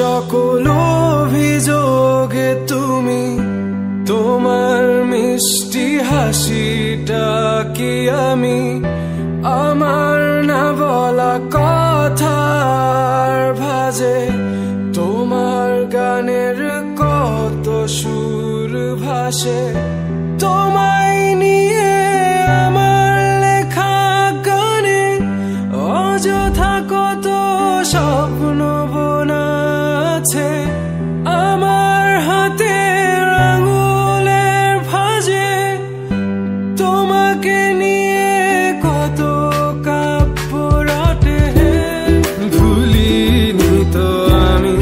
সকল অভিযোগে তুমি তোমার মিষ্টি হাসিটা কি আমি আমার না বলা কথার ভাঁজে তোমার গানের কত সুর ভাসে তোমায় নিয়ে আমার লেখা গানে অযথা কত স্বপ্ন বোনাছে আমার হাতে আঙুলের ভাঁজে তোমাকে নিয়ে কত কাব্য রাটে ভুলিনি তো আমি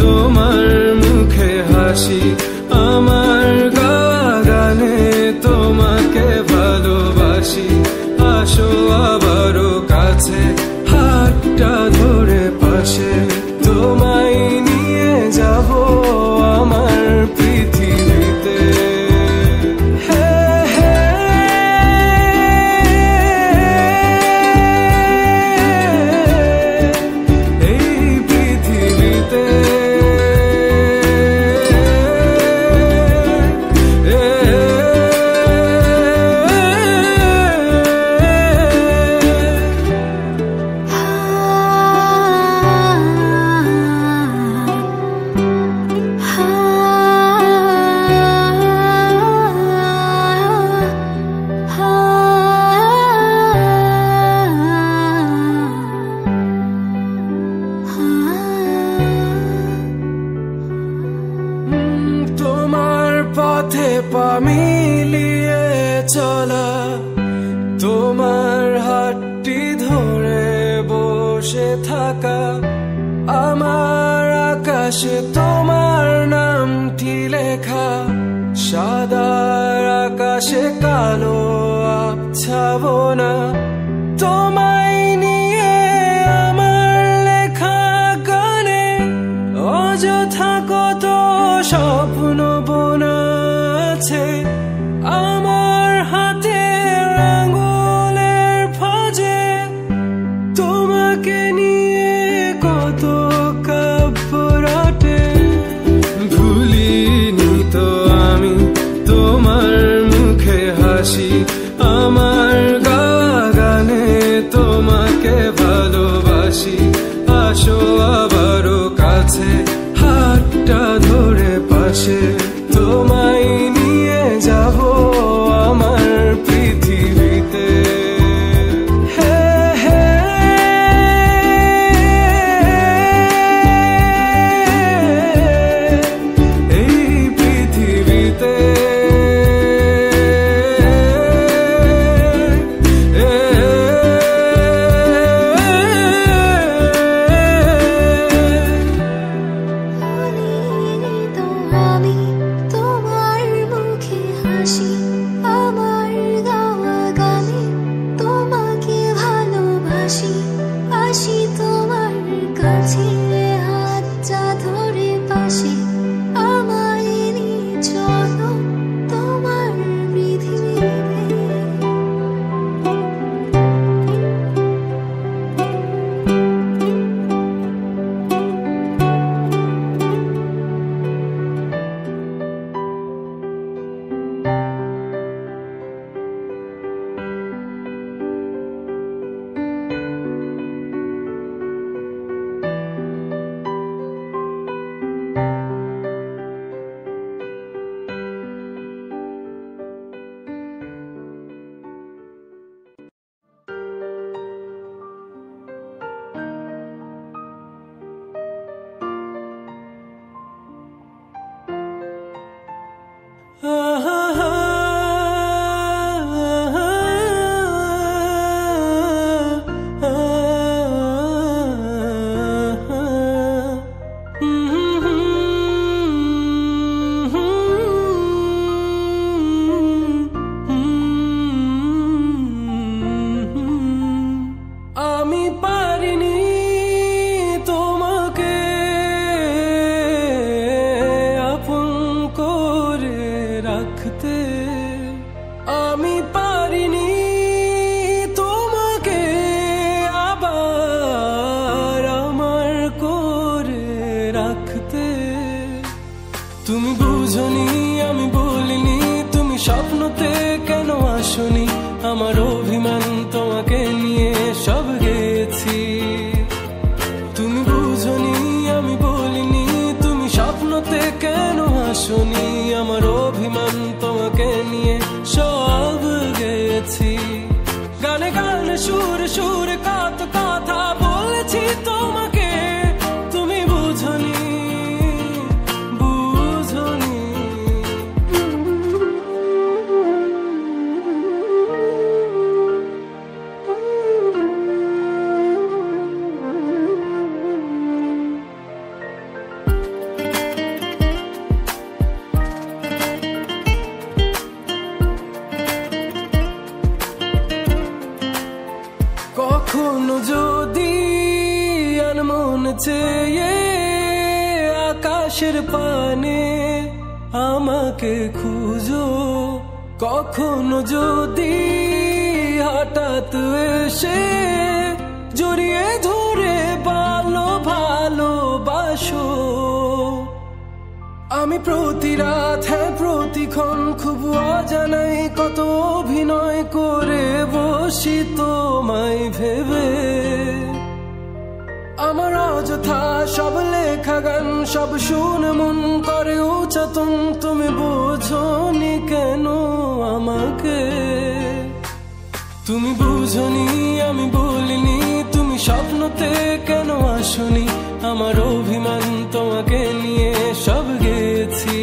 তোমার মুখে হাসি আমার গাওয়া গানে তোমাকে ভালোবাসি আসো আবারও কাছে হাতটা ধরে পাশে তোমায় নিয়ে যাবো আমার পৃথিবীতে এই পৃথিবীতে পথে পা মিলিয়ে চলা তোমার হাতটি ধরে বসে থাকা আমার আকাশে তোমার নামটি লেখা সাদার আকাশে কালো আবছা বোনা তোমায় নিয়ে আমার লেখা গানে অযথা কত স্বপ্ন আমার হাতে আঙুলের ভাঁজে তোমাকে নিয়ে কত কাব্য রাটে ভুলিনি তো আমি তোমার মুখে হাসি আমার গাওয়া গানে তোমাকে ভালোবাসি আসো আবারও কাছে হাতটা ধরে পাশে তোমায় নিয়ে যাবো আমার পৃথিবীতে তুমি বুঝনি আমি বলিনি তুমি স্বপ্নতে কেন আসনি আমার অভিমান তোমাকে নিয়ে সব গেছি তুমি বুঝনি আমি বলিনি তুমি স্বপ্নতে কেন আসনি আমার অভিমান তোমাকে নিয়ে সব গেছি গানে গানে সুর সুর কত কথা বলেছি তোমাকে তুমি বুঝনি कखनो जोदी अनमन चेये आकाशेर पाने आमाके खुजो कखनो जोदी हठात् एशे जड़िए धरे भालो भालोबाशो आमी प्रति रात हैं प्रतिक्षण खूब अजानाई कत अभिनय करे बसि तोमाय भेबे आमार अजथा सब लेखा गान सब शुने मन करे उचातन तुमि बोझोनि केन आमाके तुमि बोझोनि आमी बोलिनि तुमि स्वप्नते केन आसोनि आमार अभिमान तोमाके निये सब गेছি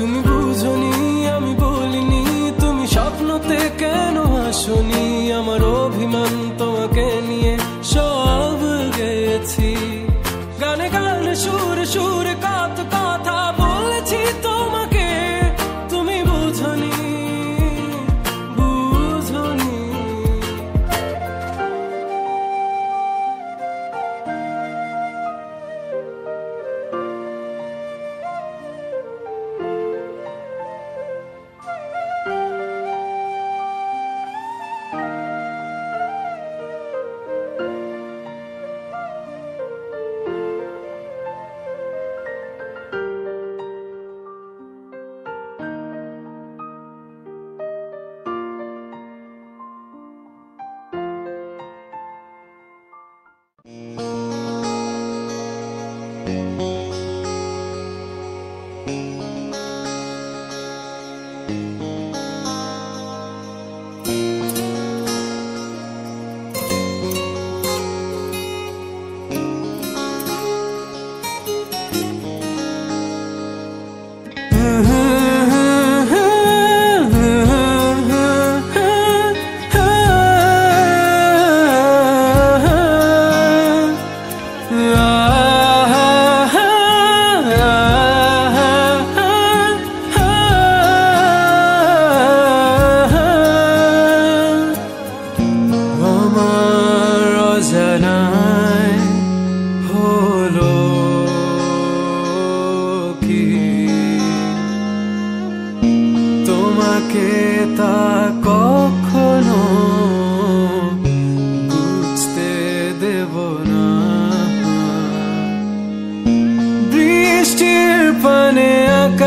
তুমি বুঝনি আমি বলিনি তুমি স্বপ্নতে কেন আসনি আমার অভিমান তোমাকে নিয়ে সব গেছি গানে গানে সুর সুর কত কথা বলেছি তোমাকে তুমি বুঝনি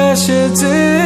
I should do